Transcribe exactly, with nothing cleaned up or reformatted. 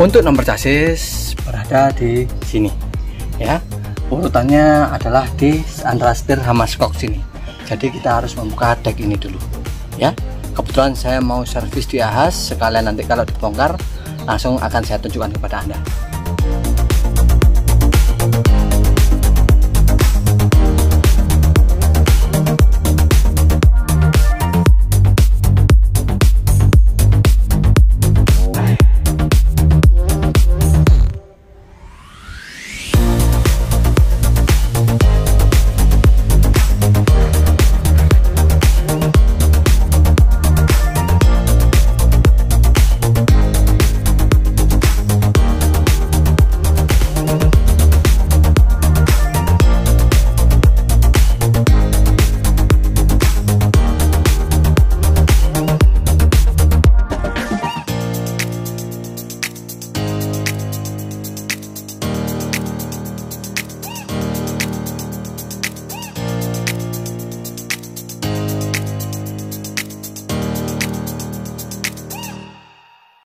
Untuk nomor chassis berada di sini ya, urutannya adalah di antara setir sama skok sini. Jadi kita harus membuka dek ini dulu ya. Kebetulan saya mau servis di Ahas, sekalian nanti kalau dibongkar langsung akan saya tunjukkan kepada Anda.